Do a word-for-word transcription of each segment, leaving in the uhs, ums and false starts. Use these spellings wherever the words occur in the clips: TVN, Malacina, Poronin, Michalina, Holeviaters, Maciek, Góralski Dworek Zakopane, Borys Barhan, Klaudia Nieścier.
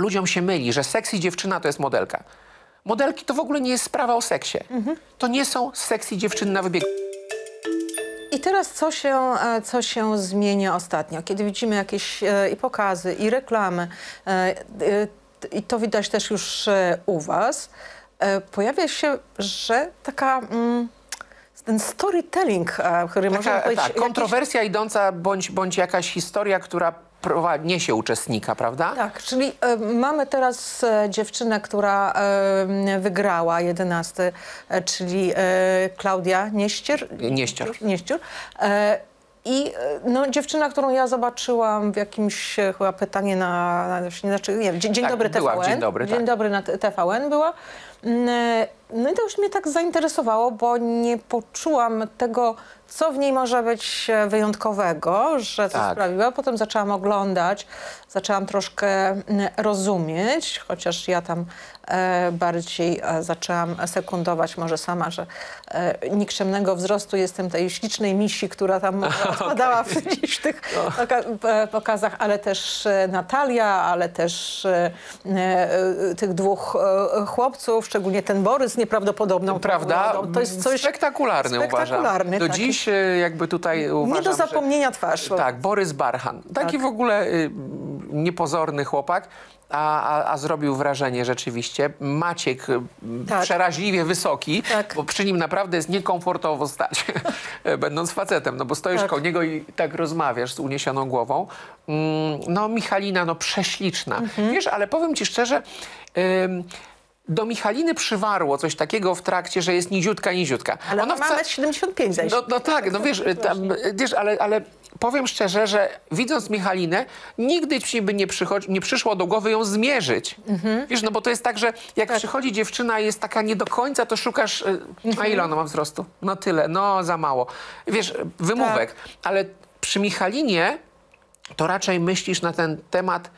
ludziom się myli, że sexy dziewczyna to jest modelka. Modelki to w ogóle nie jest sprawa o seksie. Mhm. To nie są sexy dziewczyny na wybiegu. I teraz co się, co się zmienia ostatnio? Kiedy widzimy jakieś e, i pokazy, i reklamy, e, e, i to widać też już e, u was, e, pojawia się, że taka... Mm, ten storytelling, który taka, można powiedzieć... Tak, kontrowersja jakiś... idąca, bądź, bądź jakaś historia, która niesie uczestnika, prawda? Tak, czyli y, mamy teraz y, dziewczynę, która y, wygrała jedenasty, y, czyli y, Klaudia Nieścier. Nieścier. Nieścier. Y, I no, dziewczyna, którą ja zobaczyłam w jakimś chyba Pytanie na... na znaczy, nie wiem, Dzień, dzień tak, dobry była, T V N. Dzień dobry, dzień tak. dobry na T V N była. No i to już mnie tak zainteresowało, bo nie poczułam tego, co w niej może być wyjątkowego, że to tak sprawiło. Potem zaczęłam oglądać, zaczęłam troszkę rozumieć, chociaż ja tam e, bardziej e, zaczęłam sekundować może sama, że e, nikczemnego wzrostu jestem tej ślicznej misi, która tam odpadała okay. w gdzieś tych no. pokazach, ale też Natalia, ale też e, e, tych dwóch e, chłopców, szczególnie ten Borys nieprawdopodobną. Prawda? Tą, to jest coś spektakularny, spektakularny uważam. Do dziś jakby tutaj uważam, nie do zapomnienia twarz. Bo... Tak, Borys Barhan. Taki tak. w ogóle y, niepozorny chłopak, a, a, a zrobił wrażenie rzeczywiście. Maciek tak. przeraźliwie wysoki, tak. bo przy nim naprawdę jest niekomfortowo stać, będąc facetem, no bo stoisz tak. koło niego i tak rozmawiasz z uniesioną głową. Mm, no Michalina, no prześliczna. Mhm. Wiesz, ale powiem ci szczerze, y, do Michaliny przywarło coś takiego w trakcie, że jest niziutka, niziutka. Ale ona ma metr siedemdziesiąt pięć zaś. No, no tak, no wiesz, tam, wiesz ale, ale powiem szczerze, że widząc Michalinę, nigdy ci by nie, nie przyszło do głowy ją zmierzyć. Mhm. Wiesz, no bo to jest tak, że jak tak. przychodzi dziewczyna i jest taka nie do końca, to szukasz, mhm. a ile ona ma wzrostu? No tyle, no za mało. Wiesz, wymówek. Tak. Ale przy Michalinie to raczej myślisz na ten temat,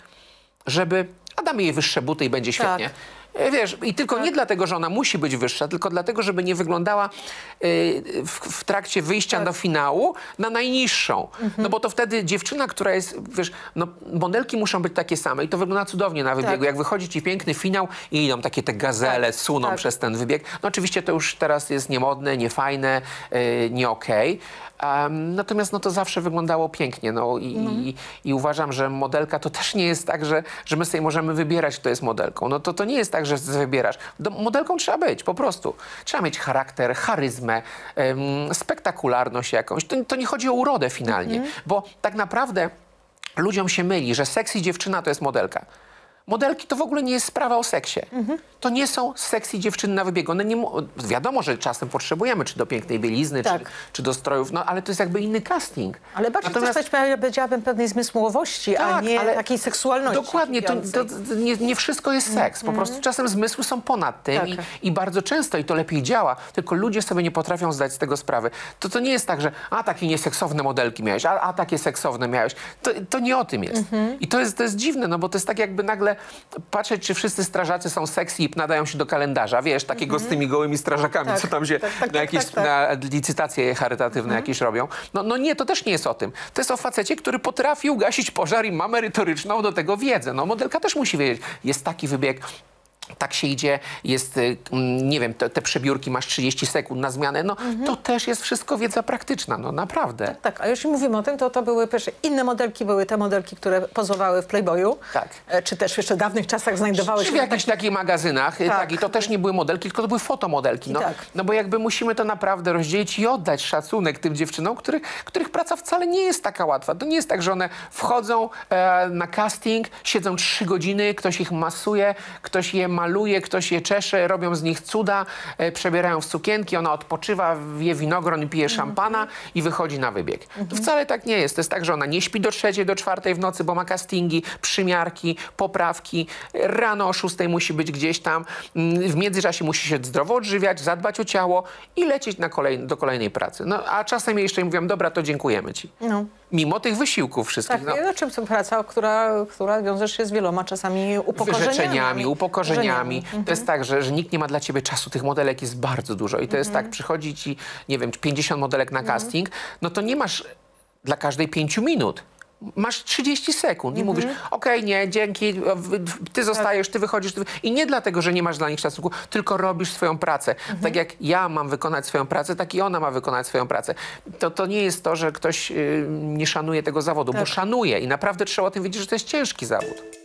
żeby a damy jej wyższe buty i będzie świetnie. Tak. Wiesz, i tylko tak. nie dlatego, że ona musi być wyższa, tylko dlatego, żeby nie wyglądała y, w, w trakcie wyjścia tak. do finału na najniższą. Mhm. No bo to wtedy dziewczyna, która jest, wiesz, no modelki muszą być takie same i to wygląda cudownie na wybiegu. Tak. Jak wychodzi ci piękny finał i idą takie te gazele, tak. suną tak. przez ten wybieg. No oczywiście to już teraz jest niemodne, niefajne, y, nie okej. Okay. Um, natomiast no to zawsze wyglądało pięknie. No i, mhm. i, i uważam, że modelka to też nie jest tak, że, że my sobie możemy wybierać, kto jest modelką. No to, to nie jest tak, że wybierasz. Do, modelką trzeba być, po prostu. Trzeba mieć charakter, charyzmę, ym, spektakularność jakąś. To, to nie chodzi o urodę finalnie, mm. bo tak naprawdę ludziom się myli, że sexy dziewczyna to jest modelka. Modelki to w ogóle nie jest sprawa o seksie. Mhm. To nie są sexy dziewczyny na wybiegu. One nie, wiadomo, że czasem potrzebujemy czy do pięknej bielizny, tak. czy, czy do strojów, no ale to jest jakby inny casting. Ale bardziej natomiast... też powiedziałabym pewnej zmysłowości, tak, a nie ale... takiej seksualności. Dokładnie, to, to nie, nie wszystko jest seks. Po mhm. prostu czasem zmysły są ponad tym tak. i, i bardzo często i to lepiej działa, tylko ludzie sobie nie potrafią zdać z tego sprawy. To, to nie jest tak, że a takie nieseksowne modelki miałeś, a, a takie seksowne miałeś. To, to nie o tym jest. Mhm. I to jest, to jest dziwne, no bo to jest tak jakby nagle patrzeć, czy wszyscy strażacy są sexy i nadają się do kalendarza, wiesz, takiego mm -hmm. z tymi gołymi strażakami, tak, co tam się tak, tak, na jakieś tak, tak. na licytacje charytatywne mm -hmm. jakieś robią. No, no nie, to też nie jest o tym. To jest o facecie, który potrafił gasić pożar i ma merytoryczną do tego wiedzę. No modelka też musi wiedzieć, jest taki wybieg, tak się idzie, jest, nie wiem, te, te przebiórki, masz trzydzieści sekund na zmianę, no mhm. to też jest wszystko wiedza praktyczna, no naprawdę. Tak, tak, a jeśli mówimy o tym, to to były pierwsze inne modelki, były te modelki, które pozowały w Playboyu, tak. czy też jeszcze w dawnych czasach znajdowały się... w jakichś tak... takich magazynach, tak. tak, i to też nie były modelki, tylko to były fotomodelki, no, tak. no bo jakby musimy to naprawdę rozdzielić i oddać szacunek tym dziewczynom, których, których praca wcale nie jest taka łatwa, to nie jest tak, że one wchodzą e, na casting, siedzą trzy godziny, ktoś ich masuje, ktoś je maluje, ktoś je czesze, robią z nich cuda, e, przebierają w sukienki, ona odpoczywa, je winogron, pije szampana mhm. i wychodzi na wybieg. Mhm. To wcale tak nie jest. To jest tak, że ona nie śpi do trzeciej, do czwartej w nocy, bo ma castingi, przymiarki, poprawki. Rano o szóstej musi być gdzieś tam. W międzyczasie musi się zdrowo odżywiać, zadbać o ciało i lecieć na kolej, do kolejnej pracy. No, a czasem jej jeszcze mówią, dobra, to dziękujemy ci. No. Mimo tych wysiłków wszystkich. Tak, no. czym to praca, która, która wiąże się z wieloma czasami upokorzeniami. Wyrzeczeniami, upokorzeniami. Mhm. To jest tak, że, że nikt nie ma dla ciebie czasu. Tych modelek jest bardzo dużo. I to mhm. jest tak, przychodzi ci, nie wiem, pięćdziesiąt modelek na mhm. casting, no to nie masz dla każdej pięciu minut. masz trzydzieści sekund i mm -hmm. mówisz, okej, okay, nie, dzięki, ty zostajesz, ty wychodzisz. Ty... I nie dlatego, że nie masz dla nich szacunku, tylko robisz swoją pracę. Mm -hmm. Tak jak ja mam wykonać swoją pracę, tak i ona ma wykonać swoją pracę. To, to nie jest to, że ktoś yy, nie szanuje tego zawodu, tak. bo szanuje i naprawdę trzeba o tym wiedzieć, że to jest ciężki zawód.